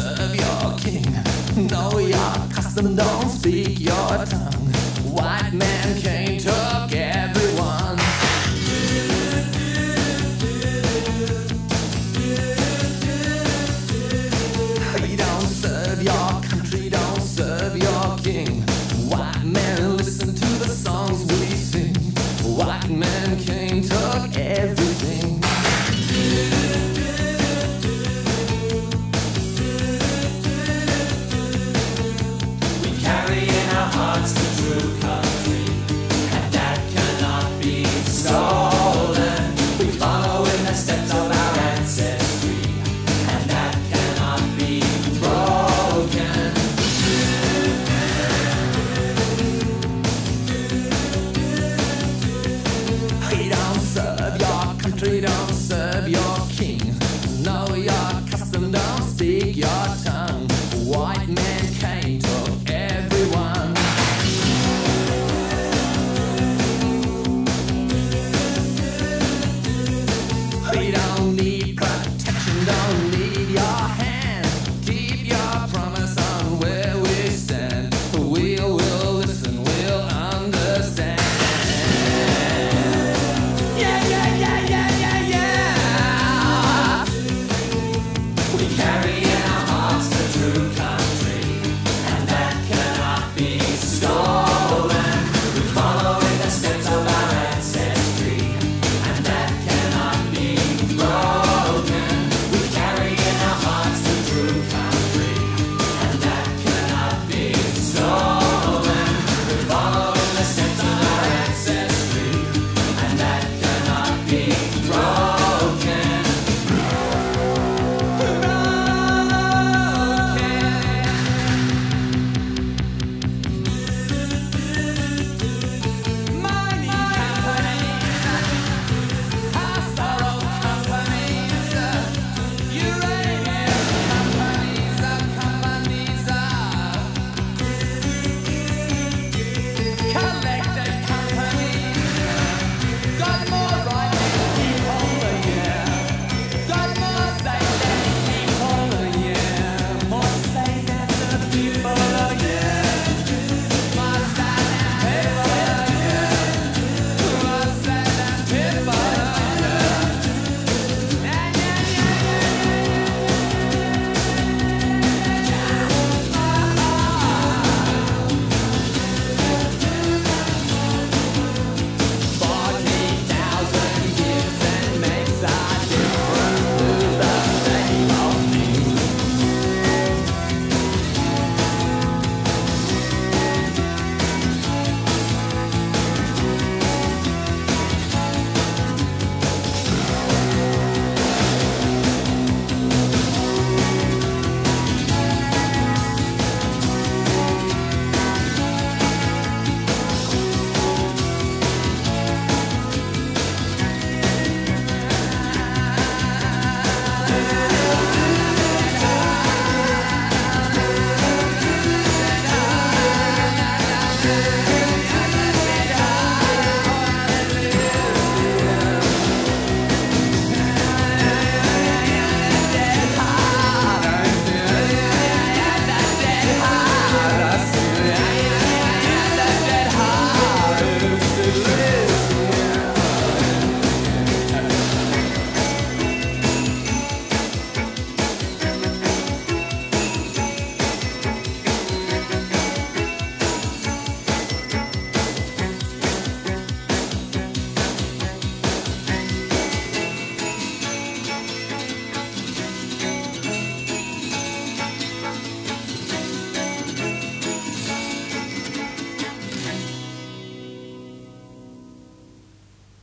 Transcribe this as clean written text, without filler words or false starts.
serve your king. Know your custom, don't speak your tongue. White man came, took everyone. You don't serve your country, don't serve your king. White man, listen to the songs we sing. White man came, took everything. We carry in our hearts the true country, and that cannot be stolen. We follow in the steps of our ancestry, and that cannot be broken. We don't serve your country, don't serve your king. Know your custom, don't speak your tongue.